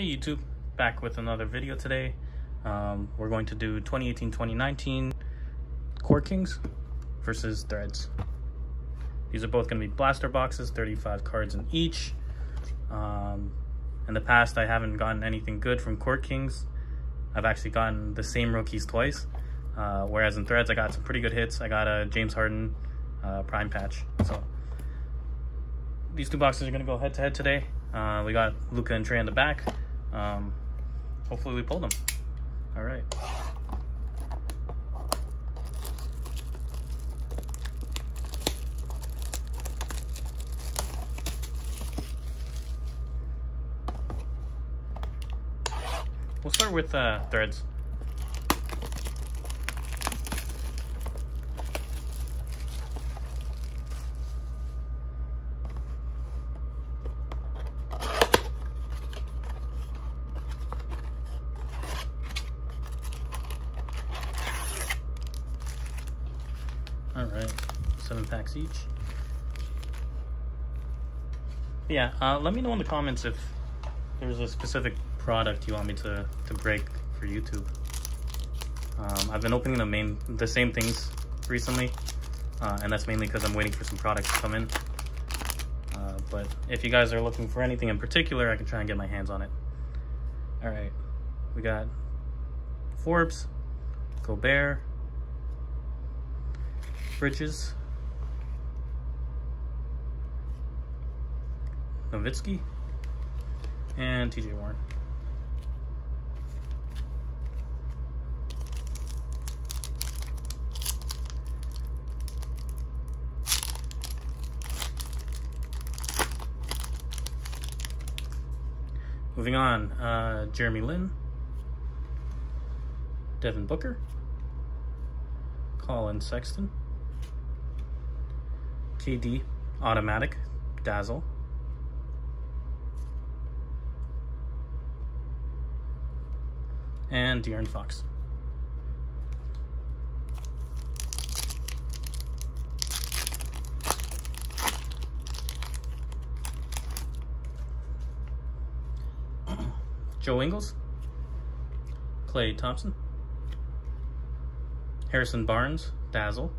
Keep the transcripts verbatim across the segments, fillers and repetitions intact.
Hey YouTube, back with another video today. Um, we're going to do twenty eighteen twenty nineteen Court Kings versus Threads. These are both going to be blaster boxes, thirty-five cards in each. Um, in the past, I haven't gotten anything good from Court Kings. I've actually gotten the same rookies twice, uh, whereas in Threads, I got some pretty good hits. I got a James Harden uh, prime patch. So these two boxes are going to go head to head today. Uh, we got Luka and Trey in the back. Um, hopefully we pulled them. All right. We'll start with uh, Threads. Each. Yeah, uh, let me know in the comments if there's a specific product you want me to, to break for YouTube. Um, I've been opening the main the same things recently, uh, and that's mainly because I'm waiting for some products to come in. Uh, but if you guys are looking for anything in particular, I can try and get my hands on it. All right, we got Forbes, Gobert, Bridges, Novitsky, and T J Warren. Moving on, uh, Jeremy Lin, Devin Booker, Colin Sexton, K D, Automatic, Dazzle, and De'Aaron Fox. Joe Ingles, Clay Thompson, Harrison Barnes, Dazzle,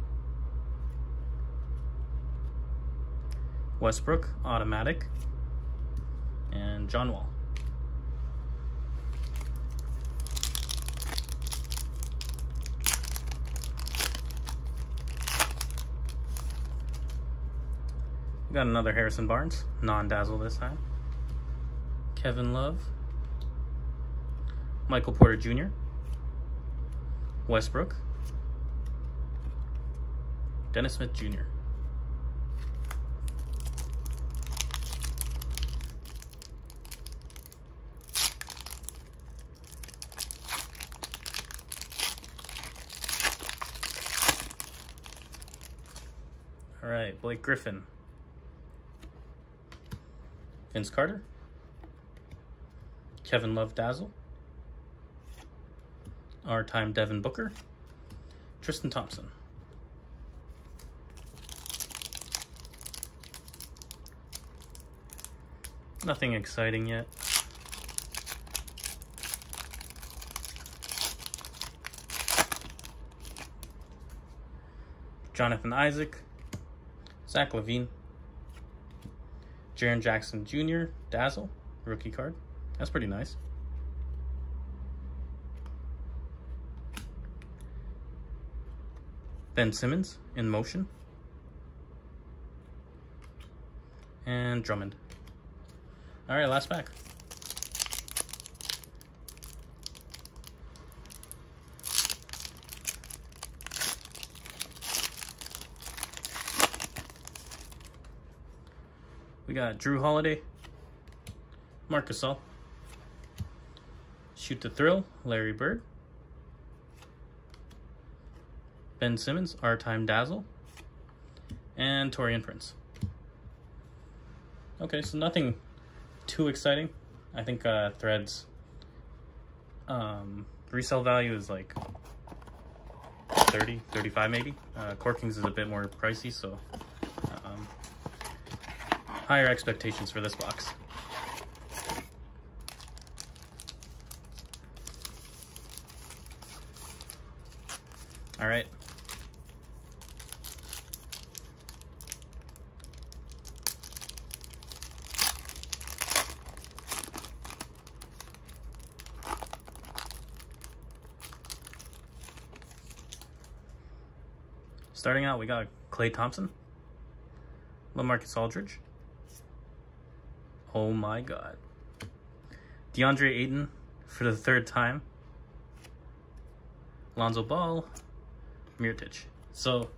Westbrook, Automatic, and John Wall. We got another Harrison Barnes, non-dazzle this time. Kevin Love, Michael Porter Junior, Westbrook, Dennis Smith Junior All right, Blake Griffin, Vince Carter, Kevin Love Dazzle, our time Devin Booker, Tristan Thompson. Nothing exciting yet. Jonathan Isaac, Zach Levine, Jaren Jackson Junior, Dazzle, rookie card. That's pretty nice. Ben Simmons, in motion. And Drummond. All right, last pack. We got Drew Holiday, Marc Gasol, Shoot the Thrill, Larry Bird, Ben Simmons, Our Time Dazzle, and Taurean Prince. Okay, so nothing too exciting. I think uh, Threads um, resale value is like thirty, thirty-five maybe. Uh, Court Kings is a bit more pricey, so um, higher expectations for this box. All right. Starting out, we got Clay Thompson, LaMarcus Aldridge. Oh my God. DeAndre Ayton for the third time. Lonzo Ball, Mirotić. So,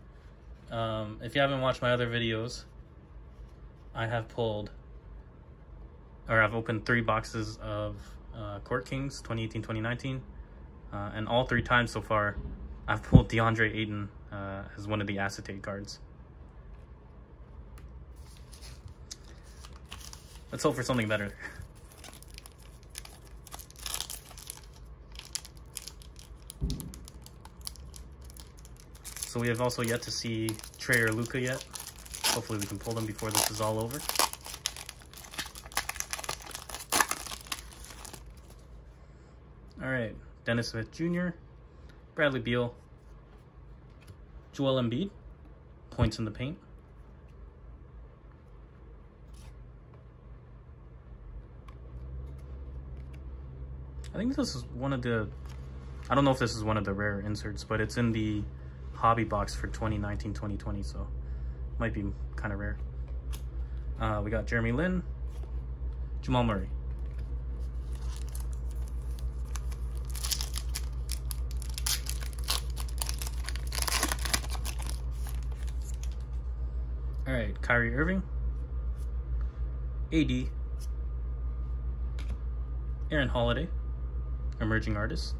um, if you haven't watched my other videos, I have pulled, or I've opened three boxes of uh, Court Kings twenty eighteen twenty nineteen, uh, and all three times so far, I've pulled DeAndre Ayton uh, as one of the acetate cards. Let's hope for something better. So we have also yet to see Trey or Luka yet. Hopefully we can pull them before this is all over. All right, Dennis Smith Junior, Bradley Beal, Joel Embiid, points in the paint. I think this is one of the, I don't know if this is one of the rare inserts, but it's in the hobby box for twenty nineteen twenty twenty, so might be kind of rare. Uh, we got Jeremy Lin, Jamal Murray. All right, Kyrie Irving, A D, Aaron Holiday, emerging artist,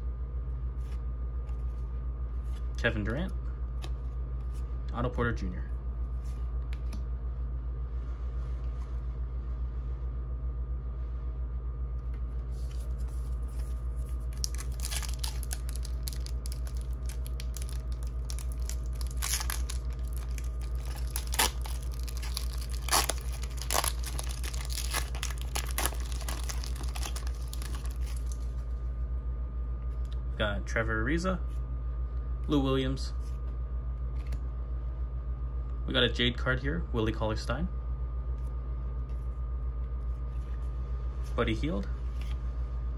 Kevin Durant, Otto Porter Junior Got Trevor Ariza, Lou Williams. We got a Jade card here, Willie Cauley-Stein, Buddy Hield,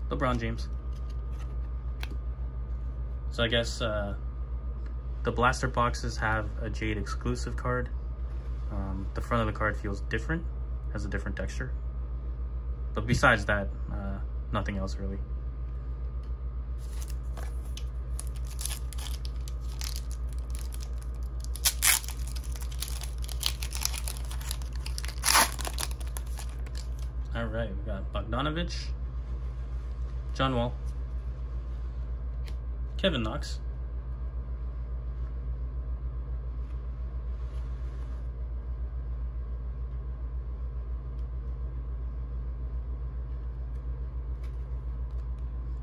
LeBron James. So I guess uh, the blaster boxes have a Jade exclusive card. Um, the front of the card feels different, has a different texture. But besides that, uh, nothing else really. All right, we got Bogdanovich, John Wall, Kevin Knox,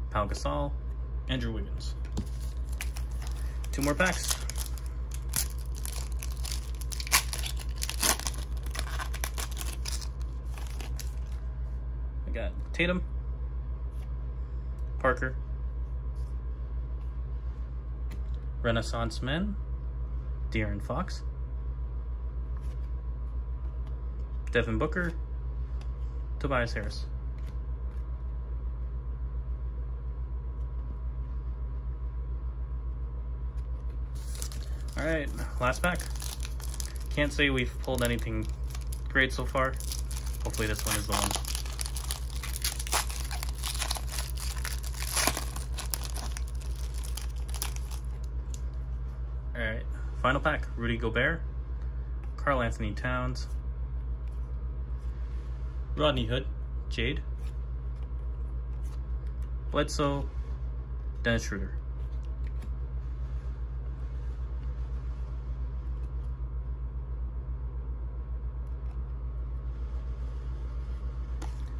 Pau Gasol, Andrew Wiggins. Two more packs. Got Tatum, Parker, Renaissance Men, De'Aaron Fox, Devin Booker, Tobias Harris. All right, last pack. Can't say we've pulled anything great so far. Hopefully this one is the one. Alright, final pack, Rudy Gobert, Karl Anthony Towns, Rodney Hood, Jade, Bledsoe, Dennis Schroeder.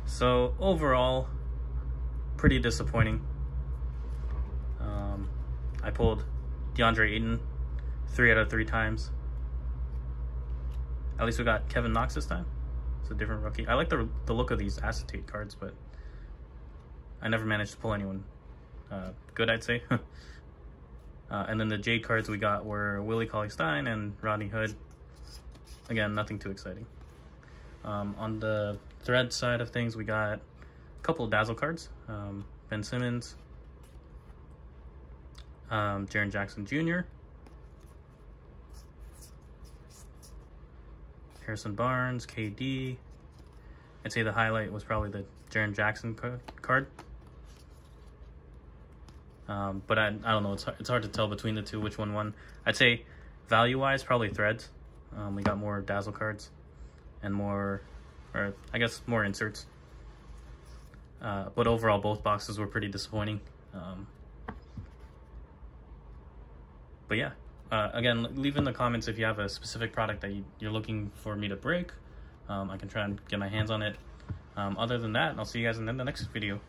So overall, pretty disappointing. Um, I pulled DeAndre Ayton three out of three times. At least we got Kevin Knox this time. It's a different rookie. I like the, the look of these acetate cards, but I never managed to pull anyone uh, good, I'd say. Uh, and then the J cards we got were Willie Cauley-Stein and Rodney Hood. Again, nothing too exciting. Um, on the Thread side of things, we got a couple of Dazzle cards. Um, Ben Simmons, um, Jaren Jackson Junior, Harrison Barnes, K D. I'd say the highlight was probably the Jaren Jackson card. Um, but I, I don't know, it's, it's hard to tell between the two which one won. I'd say value-wise, probably Threads. Um, we got more Dazzle cards and more, or I guess more inserts. Uh, but overall, both boxes were pretty disappointing. Um, but yeah, uh, again, leave in the comments if you have a specific product that you, you're looking for me to break. Um, I can try and get my hands on it. Um, other than that, I'll see you guys in the next video.